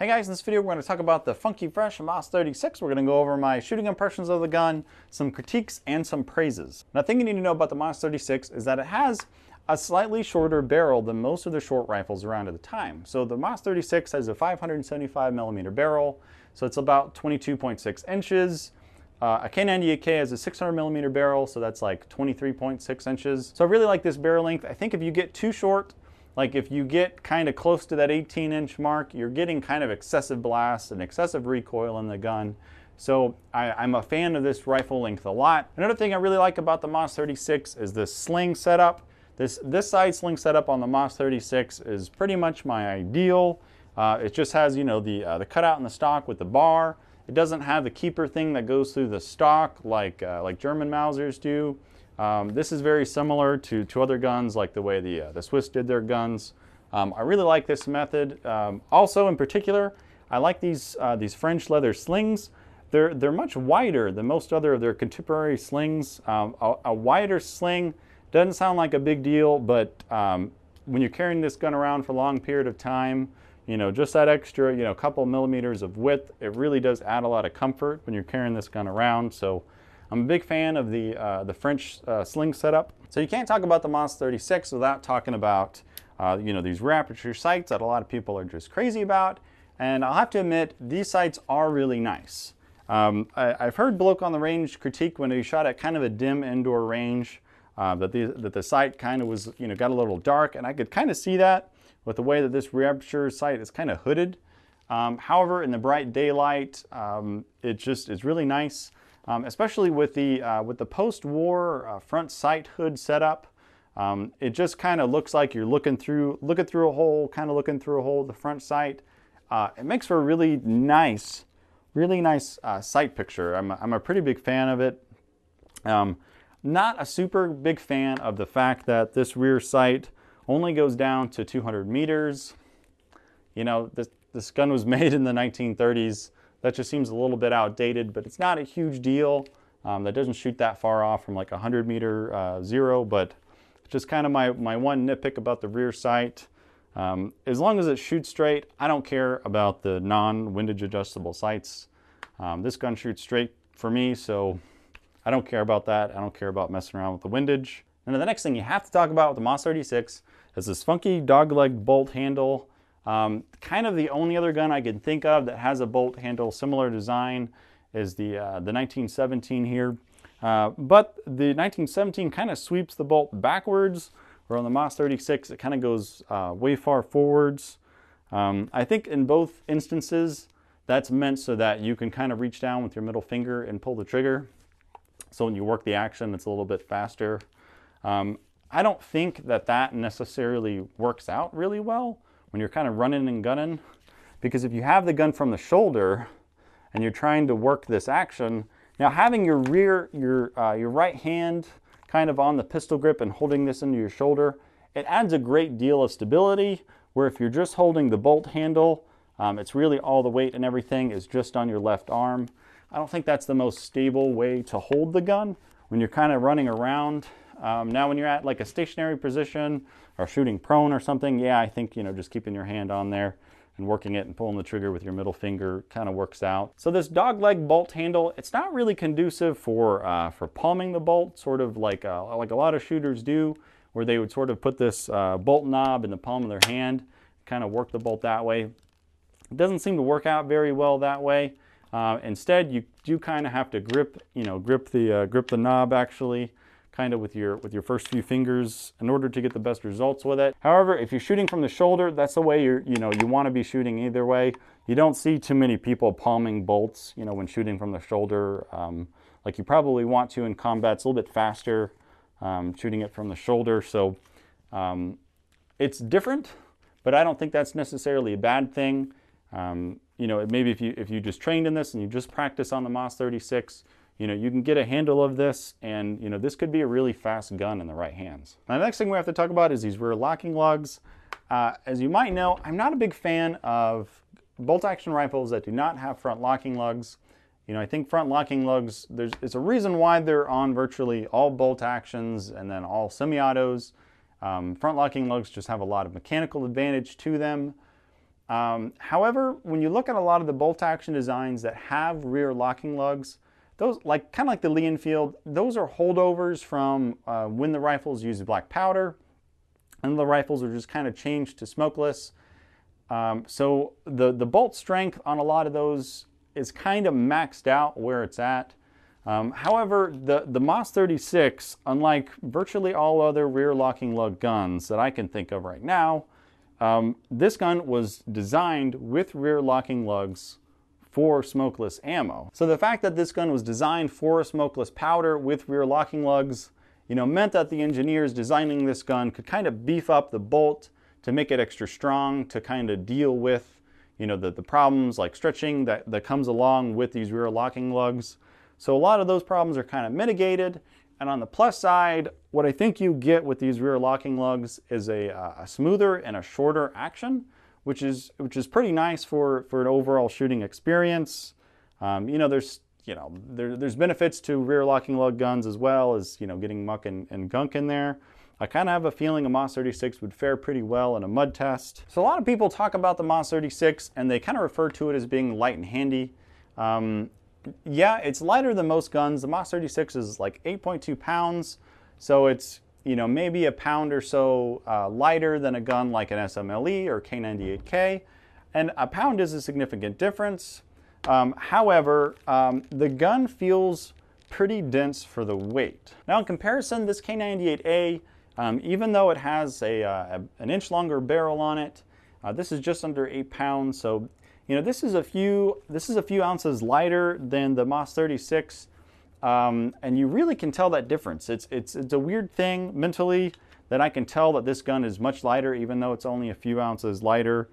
Hey guys, in this video we're going to talk about the funky fresh MAS 36. We're going to go over my shooting impressions of the gun, some critiques, and some praises. Now, the thing you need to know about the MAS 36 is that it has a slightly shorter barrel than most of the short rifles around at the time. So the MAS 36 has a 575mm barrel, so it's about 22.6 inches. A K98K has a 600mm barrel, so that's like 23.6 inches. So I really like this barrel length. I think if you get too short, like if you get kind of close to that 18-inch mark, you're getting kind of excessive blast and excessive recoil in the gun. So I'm a fan of this rifle length a lot. Another thing I really like about the MAS 36 is the sling setup. This side sling setup on the MAS 36 is pretty much my ideal. It just has, you know, the cutout in the stock with the bar. It doesn't have the keeper thing that goes through the stock like German Mausers do. This is very similar to other guns, like the way the Swiss did their guns. I really like this method. Also, in particular, I like these French leather slings. They're much wider than most other of their contemporary slings. A wider sling doesn't sound like a big deal, but when you're carrying this gun around for a long period of time, you know, just that extra, you know, couple millimeters of width, it really does add a lot of comfort when you're carrying this gun around. So I'm a big fan of the French sling setup. So you can't talk about the MAS 36 without talking about, you know, these aperture sights that a lot of people are just crazy about. And I'll have to admit, these sights are really nice. I've heard Bloke on the Range critique when he shot at kind of a dim indoor range, that the sight kind of was, you know, got a little dark. And I could kind of see that with the way that this aperture sight is kind of hooded. However, in the bright daylight, it just is really nice. Especially with the post-war front sight hood setup, it just kind of looks like you're looking through a hole, the front sight. It makes for a really nice sight picture. I'm a pretty big fan of it. Not a super big fan of the fact that this rear sight only goes down to 200 meters. You know, this gun was made in the 1930s. That just seems a little bit outdated, but it's not a huge deal. That doesn't shoot that far off from like 100-meter zero, but just kind of my one nitpick about the rear sight. As long as it shoots straight, I don't care about the non-windage adjustable sights. This gun shoots straight for me, so I don't care about that. I don't care about messing around with the windage. And then the next thing you have to talk about with the MAS 36 is this funky dog-leg bolt handle. Kind of the only other gun I can think of that has a bolt handle similar design is the 1917 here. But the 1917 kind of sweeps the bolt backwards, where on the MAS 36 it kind of goes way far forwards. I think in both instances that's meant so that you can kind of reach down with your middle finger and pull the trigger. So when you work the action, it's a little bit faster. I don't think that necessarily works out really well when you're kind of running and gunning, because if you have the gun from the shoulder and you're trying to work this action, now having your right hand kind of on the pistol grip and holding this into your shoulder, it adds a great deal of stability, where if you're just holding the bolt handle, it's really all the weight and everything is just on your left arm. I don't think that's the most stable way to hold the gun when you're kind of running around. Now when you're at like a stationary position or shooting prone or something, yeah, I think, you know, just keeping your hand on there and working it and pulling the trigger with your middle finger kind of works out. So this dogleg bolt handle, it's not really conducive for palming the bolt, sort of like a lot of shooters do, where they would sort of put this bolt knob in the palm of their hand, kind of work the bolt that way. It doesn't seem to work out very well that way. Instead, you do kind of have to grip the knob actually, kind of with your first few fingers in order to get the best results with it. However, if you're shooting from the shoulder, that's the way you want to be shooting either way. You don't see too many people palming bolts, you know, when shooting from the shoulder. Like you probably want to in combat. It's a little bit faster shooting it from the shoulder. So it's different, but I don't think that's necessarily a bad thing. You know, maybe if you just trained in this and you just practice on the MAS 36, you know, you can get a handle of this, and, you know, this could be a really fast gun in the right hands. Now, the next thing we have to talk about is these rear locking lugs. As you might know, I'm not a big fan of bolt-action rifles that do not have front locking lugs. You know, I think front locking lugs, it's a reason why they're on virtually all bolt actions and then all semi-autos. Front locking lugs just have a lot of mechanical advantage to them. However, when you look at a lot of the bolt action designs that have rear locking lugs, those, like kind of like the Lee-Enfield, those are holdovers from when the rifles used black powder, and the rifles are just kind of changed to smokeless. So the bolt strength on a lot of those is kind of maxed out where it's at. However, the MAS 36, unlike virtually all other rear locking lug guns that I can think of right now, this gun was designed with rear locking lugs for smokeless ammo. So the fact that this gun was designed for smokeless powder with rear locking lugs, you know, meant that the engineers designing this gun could kind of beef up the bolt to make it extra strong to kind of deal with, you know, the problems like stretching that comes along with these rear locking lugs. So a lot of those problems are kind of mitigated. And on the plus side, what I think you get with these rear locking lugs is a smoother and a shorter action, which is pretty nice for an overall shooting experience. You know, there's benefits to rear locking lug guns as well as, you know, getting muck and gunk in there. I kind of have a feeling a MAS 36 would fare pretty well in a mud test. So a lot of people talk about the MAS 36 and they kind of refer to it as being light and handy. Yeah, it's lighter than most guns. The MAS 36 is like 8.2 pounds, so it's, you know, maybe a pound or so lighter than a gun like an SMLE or K98K, and a pound is a significant difference. However, the gun feels pretty dense for the weight. Now, in comparison, this K98A, even though it has an inch longer barrel on it, this is just under 8 pounds, so you know, this is a few ounces lighter than the MAS 36, and you really can tell that difference. It's a weird thing mentally that I can tell that this gun is much lighter, even though it's only a few ounces lighter.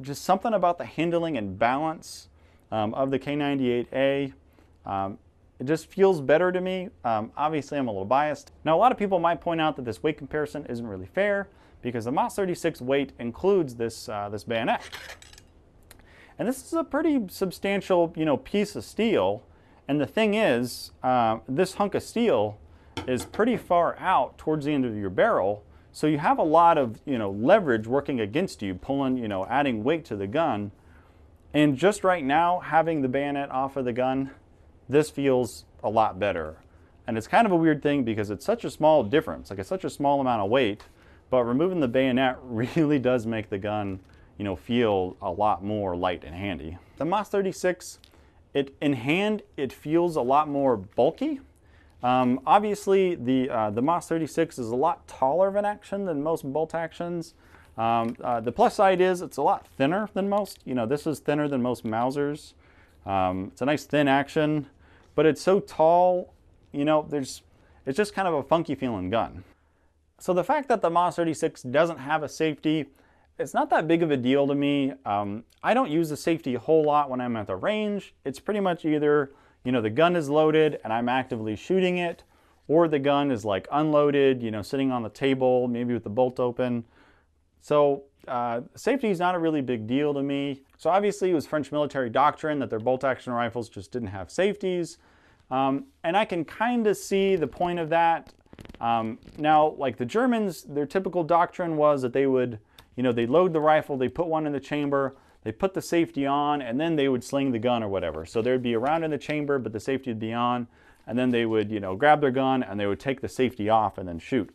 Just something about the handling and balance of the K98A. It just feels better to me. Obviously, I'm a little biased. Now, a lot of people might point out that this weight comparison isn't really fair because the MAS 36 weight includes this bayonet. And this is a pretty substantial, you know, piece of steel. And the thing is, this hunk of steel is pretty far out towards the end of your barrel. So you have a lot of, you know, leverage working against you, pulling, you know, adding weight to the gun. And just right now, having the bayonet off of the gun, this feels a lot better. And it's kind of a weird thing because it's such a small difference, like it's such a small amount of weight, but removing the bayonet really does make the gun, you know, feel a lot more light and handy. The MAS 36, in hand, it feels a lot more bulky. Obviously, the MAS 36 is a lot taller of an action than most bolt actions. The plus side is it's a lot thinner than most. You know, this is thinner than most Mausers. It's a nice thin action, but it's so tall, you know, it's just kind of a funky feeling gun. So the fact that the MAS 36 doesn't have a safety, it's not that big of a deal to me. I don't use the safety a whole lot when I'm at the range. It's pretty much either, you know, the gun is loaded and I'm actively shooting it, or the gun is like unloaded, you know, sitting on the table, maybe with the bolt open. So safety is not a really big deal to me. So obviously it was French military doctrine that their bolt action rifles just didn't have safeties. And I can kind of see the point of that. Now, like the Germans, their typical doctrine was that they would, you know, they load the rifle, they put one in the chamber, they put the safety on, and then they would sling the gun or whatever. So there'd be a round in the chamber, but the safety would be on, and then they would, you know, grab their gun and they would take the safety off and then shoot.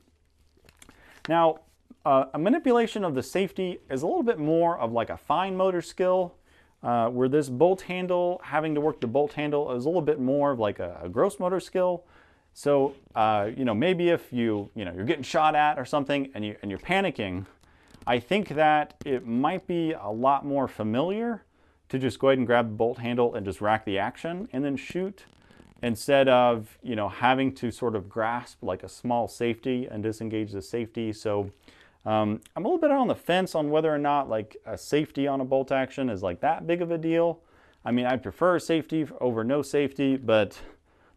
Now, a manipulation of the safety is a little bit more of like a fine motor skill, where this bolt handle, having to work the bolt handle, is a little bit more of like a gross motor skill. So, you know, maybe if you're getting shot at or something and you're panicking, I think that it might be a lot more familiar to just go ahead and grab the bolt handle and just rack the action and then shoot, instead of, you know, having to sort of grasp like a small safety and disengage the safety. So I'm a little bit on the fence on whether or not like a safety on a bolt action is like that big of a deal. I mean, I prefer safety over no safety, but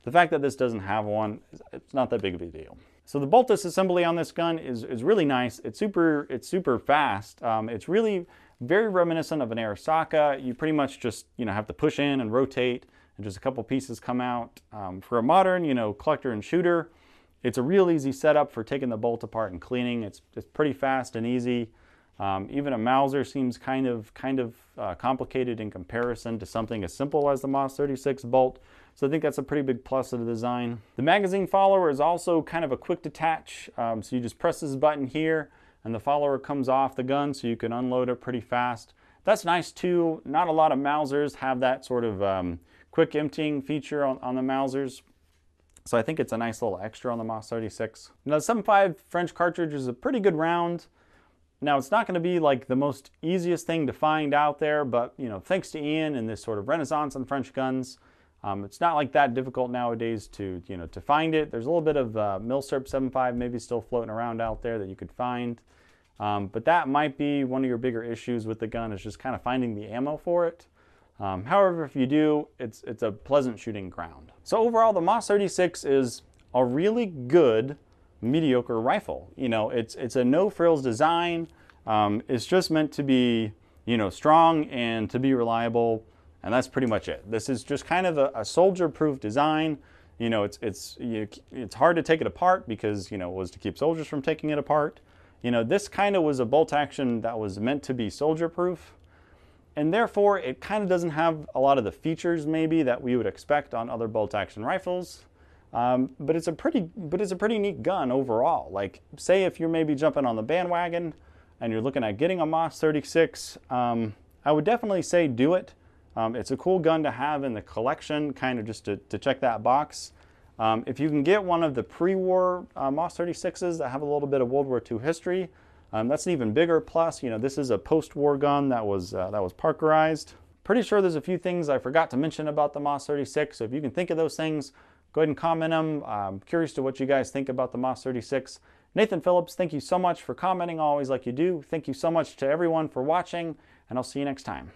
the fact that this doesn't have one, it's not that big of a deal. So the bolt disassembly on this gun is really nice. It's super fast. It's really very reminiscent of an Arisaka. You pretty much just, you know, have to push in and rotate, and just a couple pieces come out. For a modern, you know, collector and shooter, it's a real easy setup for taking the bolt apart and cleaning. It's pretty fast and easy. Even a Mauser seems kind of complicated in comparison to something as simple as the MAS 36 bolt. So I think that's a pretty big plus of the design. The magazine follower is also kind of a quick detach. So you just press this button here and the follower comes off the gun, so you can unload it pretty fast. That's nice too. Not a lot of Mausers have that sort of quick emptying feature on the Mausers. So I think it's a nice little extra on the MAS 36. Now the 7.5 French cartridge is a pretty good round. Now it's not going to be like the most easiest thing to find out there, but you know, thanks to Ian and this sort of renaissance on French guns, it's not like that difficult nowadays to to find it. There's a little bit of Milsurp 7.5 maybe still floating around out there that you could find, but that might be one of your bigger issues with the gun, is just kind of finding the ammo for it. However, if you do, it's a pleasant shooting ground. So overall, the MAS 36 is a really good mediocre rifle. You know, it's a no frills design. It's just meant to be strong and to be reliable, and that's pretty much it. This is just kind of a soldier-proof design. You know, it's hard to take it apart because it was to keep soldiers from taking it apart. You know, this kind of was a bolt action that was meant to be soldier-proof, and therefore it kind of doesn't have a lot of the features maybe that we would expect on other bolt action rifles. But it's a pretty neat gun overall. Like, say if you're maybe jumping on the bandwagon and you're looking at getting a MAS 36, I would definitely say do it. It's a cool gun to have in the collection, kind of just to check that box. If you can get one of the pre-war MAS 36s that have a little bit of World War II history, that's an even bigger plus. You know, this is a post-war gun that was Parkerized. Pretty sure there's a few things I forgot to mention about the MAS 36, so if you can think of those things, go ahead and comment them. I'm curious to what you guys think about the MAS 36. Nathan Phillips, thank you so much for commenting always like you do. Thank you so much to everyone for watching, and I'll see you next time.